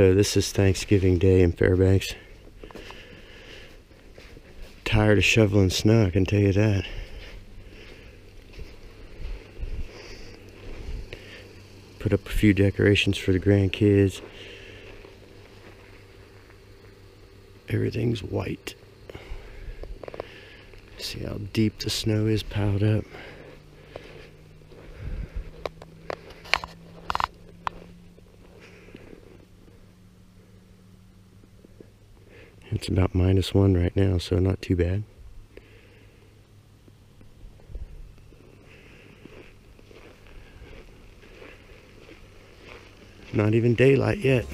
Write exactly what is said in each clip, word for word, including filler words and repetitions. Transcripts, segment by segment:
So this is Thanksgiving Day in Fairbanks. Tired of shoveling snow, I can tell you that. Put up a few decorations for the grandkids. Everything's white. See how deep the snow is piled up. It's about minus one right now, so not too bad. Not even daylight yet.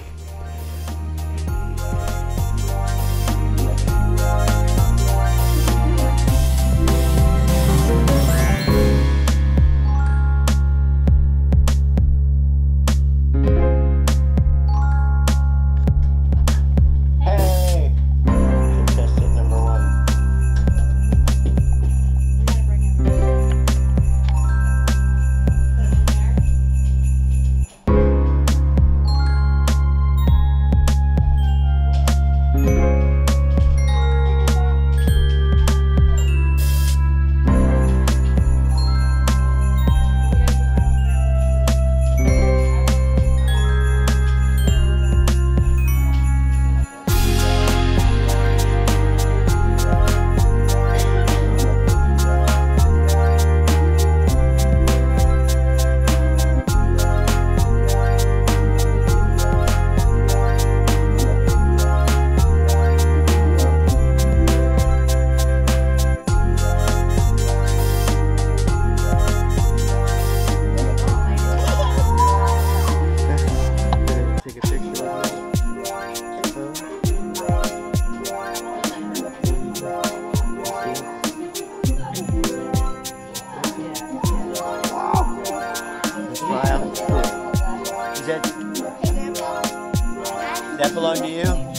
Is that belong to you?